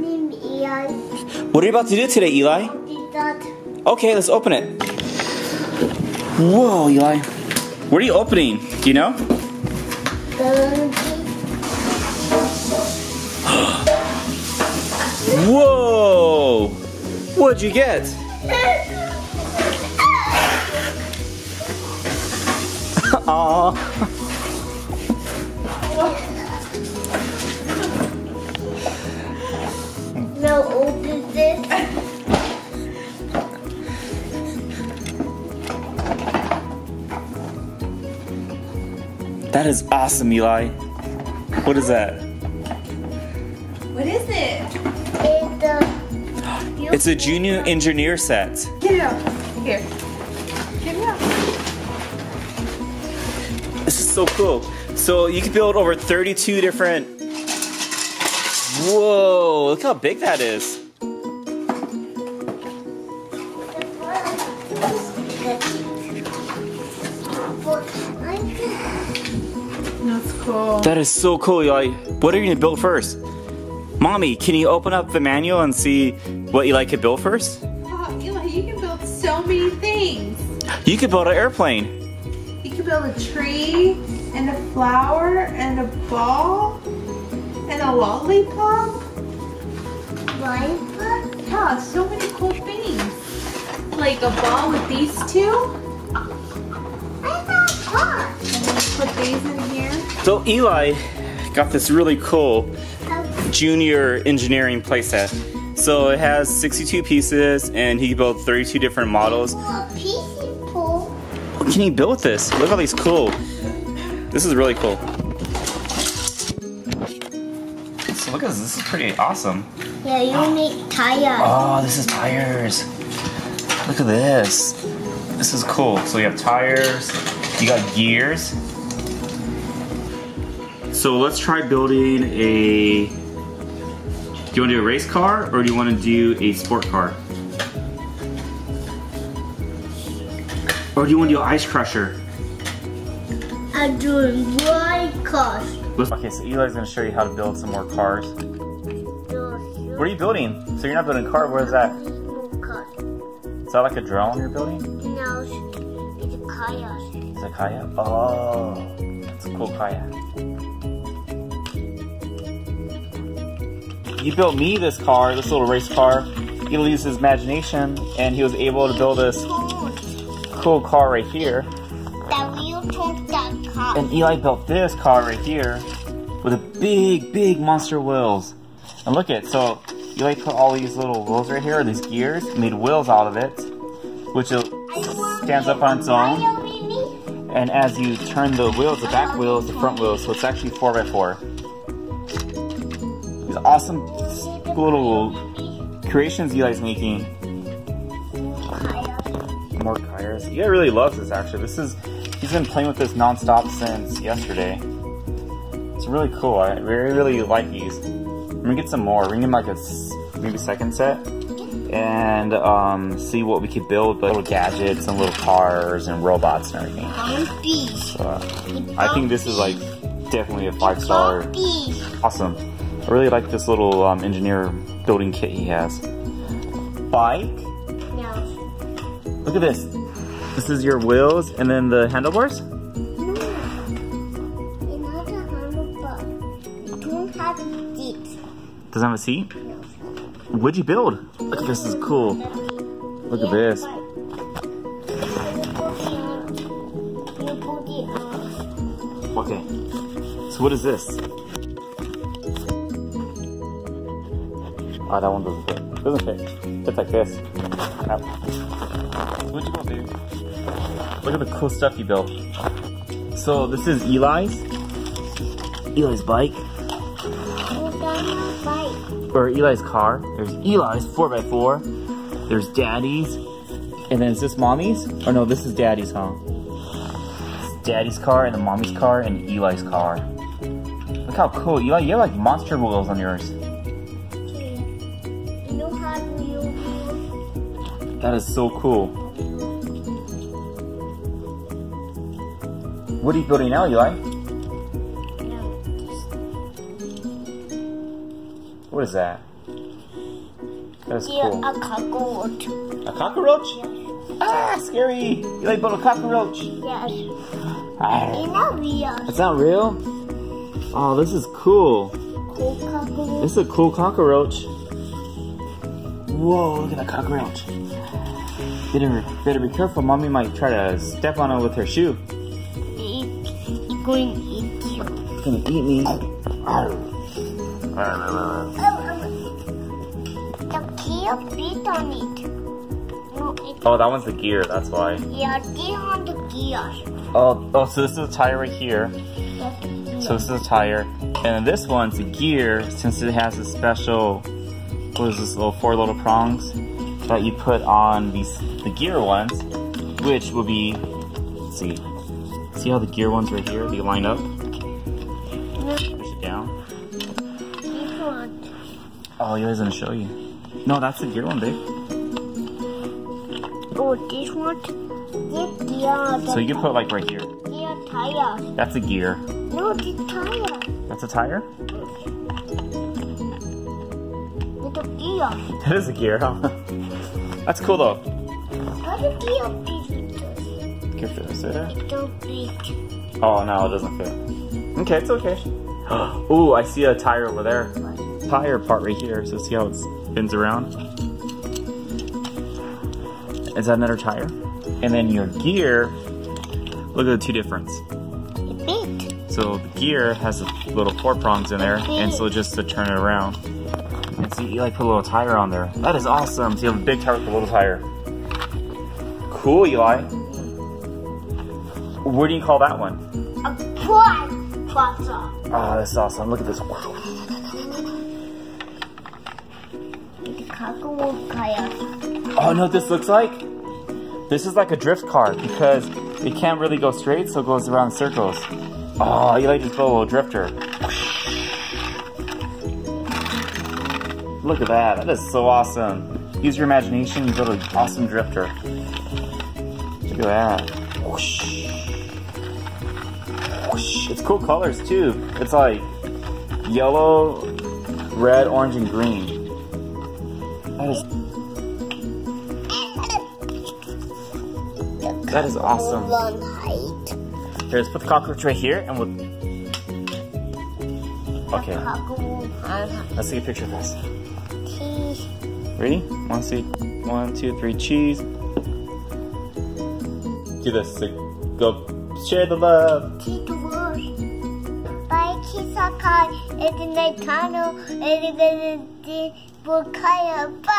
name is Eli. What are you about to do today, Eli? Okay, let's open it. Whoa, Eli. What are you opening? Do you know? Whoa! What'd you get? Aww. How old is this? That is awesome, Eli. What is that? What is it? It's a junior engineer set. Get it out. Here. Get it out. This is so cool. So you can build over 32 different... Whoa, look how big that is. That's cool. That is so cool, Eli. What are you gonna build first? Mommy, can you open up the manual and see what Eli could build first? Wow, Eli, you can build so many things. You could build an airplane. You could build a tree and a flower and a ball. And a lollipop? Lollipop? Yeah, so many cool things. Like a ball with these two. I got a ball. And then put these in here. So Eli got this really cool junior engineering playset. So it has 62 pieces and he built 32 different models. What can he build with this? Look how these cool. This is really cool. So look at this, this is pretty awesome. Yeah, you make tires. Oh, this is tires. Look at this. This is cool. So you have tires, you got gears. So let's try building a... Do you want to do a race car or do you want to do a sport car? Or do you want to do an ice crusher? I'm doing white cars. Okay, so Eli's going to show you how to build some more cars. What are you building? So you're not building a car, what is that? Is that like a drone you're building? No, it's a kayak. It's a kayak? Oh, it's a cool kayak. You built me this car, this little race car. Eli used his imagination and he was able to build this cool car right here. And Eli built this car right here with a big monster wheels. And look at it, so Eli put all these little wheels right here, these gears, made wheels out of it, which stands up on its own. And as you turn the wheels, the back wheels, the front wheels, so it's actually 4x4. These awesome little creations Eli's making. More tires. Eli really loves this actually. He's been playing with this non-stop since yesterday. It's really cool. I really like these. I'm gonna get some more. We're gonna get like a maybe second set and see what we could build, but little gadgets and little cars and robots and everything. So, I think this is like definitely a 5-star. Awesome. I really like this little engineer building kit he has. Bike? No. Look at this. This is your wheels and then the handlebars? No. It's not a handlebar. It doesn't have a seat. Doesn't have a seat? No. What'd you build? Look at this, is cool. Look at this. Okay. So what is this? Oh, that one doesn't fit. It doesn't fit. It's like this. Ow. What'd you build, dude? Look at the cool stuff you built. So this is Eli's bike. Or Eli's car. There's Eli's 4x4. There's Daddy's. And then is this Mommy's? Or no, this is Daddy's, huh? It's Daddy's car and then Mommy's car and Eli's car. Look how cool. Eli, you have like monster wheels on yours. That is so cool. What are you building now, Eli? No. What is that? That's cool. A cockroach. A cockroach? Yes. Ah, scary. You like about a cockroach? Yes. Ah. It's not real. It's not real? Oh, this is cool. Cool cockroach. This is a cool cockroach. Whoa, look at that cockroach. Better be careful. Mommy might try to step on it with her shoe. It's going to eat you. It's going to eat me. The gear beat on it. No, oh, that one's the gear, that's why. Yeah, this one's the gear. Oh, so this is a tire right here. So this is a tire. And this one's a gear, since it has a special, what is this, little four little prongs that you put on these, the gear ones, which will be, let's see. See how the gear ones right here, they line up? Push it down. Oh, he doesn't show you. No, that's the gear one, babe. Oh, this one? This gear. So you can put like right here. Yeah, tire. That's a gear. No, this tire. That's a tire? It's a gear. That is a gear, huh? That's cool though. What a gear. Give it a sit there. It don't fit. Oh no, it doesn't fit. Okay, it's okay. Ooh, I see a tire over there. Tire part right here. So see how it spins around. Is that another tire? And then your gear. Look at the two difference. It bit. So the gear has the little four prongs in there, and so just to turn it around. And see, you like put a little tire on there. That is awesome. So you have a big tire with a little tire. Cool, Eli. What do you call that one? A quadcopter. Oh, that's awesome. Look at this. Oh, no, this looks like? This is like a drift car because it can't really go straight, so it goes around in circles. Oh, you like this little drifter. Look at that. That is so awesome. Use your imagination, you build an awesome drifter. Look at that. Whoosh. Whoosh. It's cool colors, too. It's like yellow, red, orange, and green. That is awesome. Here, let's put the cockroach right here and we'll... Okay. Let's take a picture of this. Cheese. Ready? One, two, one, two, three, cheese. Do this. Go share the love. Take the world. Bye, Kisaka. It's in the tunnel. It's in the... Bye.